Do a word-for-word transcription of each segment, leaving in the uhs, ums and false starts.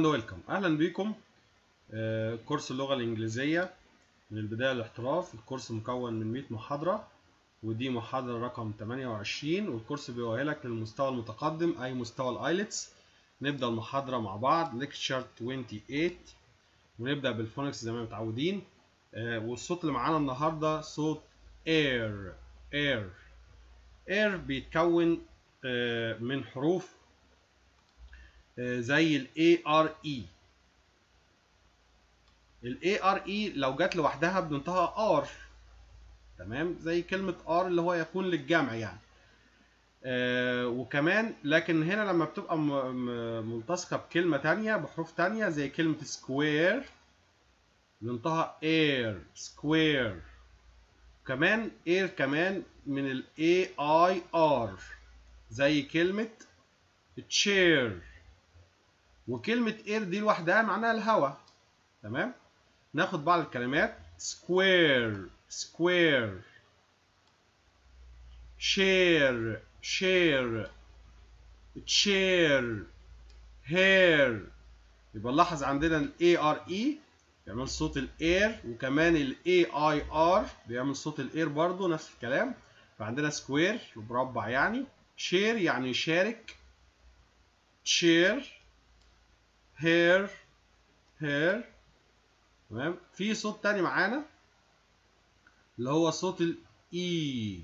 اند ويلكم، اهلا بيكم. آه كورس اللغه الانجليزيه من البدايه للاحتراف. الكورس مكون من مئة محاضره، ودي محاضره رقم ثمانية وعشرين، والكورس بيؤهلك للمستوى المتقدم اي مستوى الايلتس. نبدا المحاضره مع بعض، ليكتشر ثمانية وعشرين، ونبدا بالفونكس زي ما متعودين. آه والصوت اللي معانا النهارده صوت اير. اير اير بيتكون آه من حروف زي ال A R E. ال A R E لو جت لوحدها بننطقها R، تمام، زي كلمة R اللي هو يكون للجمع يعني. آه وكمان لكن هنا لما بتبقى ملتصقة بكلمة تانية بحروف تانية زي كلمة square بننطقها air square. كمان air كمان من ال A I R زي كلمة chair، وكلمة air دي لوحدها معناها الهوا، تمام؟ ناخد بعض الكلمات: square square، share share، chair hair. يبقى نلاحظ عندنا ال A R E بيعمل صوت ال air، وكمان ال A I R بيعمل صوت ال air برضه نفس الكلام. فعندنا square مربع يعني، share يعني يشارك، chair، hair hair، تمام. في صوت تاني معانا اللي هو صوت ال E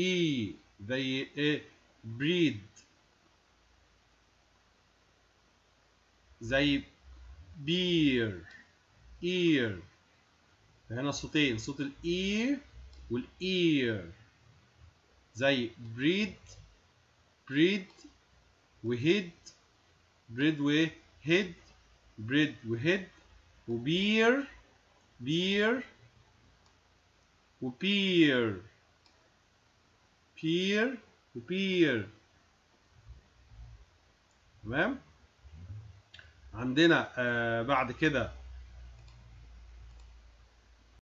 E زي ايه؟ breed زي beer ear. فهنا صوتين، صوت ال E وال ear زي breed breed وهيد، بريد و هيد، بريد وهيد، وبير بير، وبير بير وبير، تمام. عندنا آه بعد كده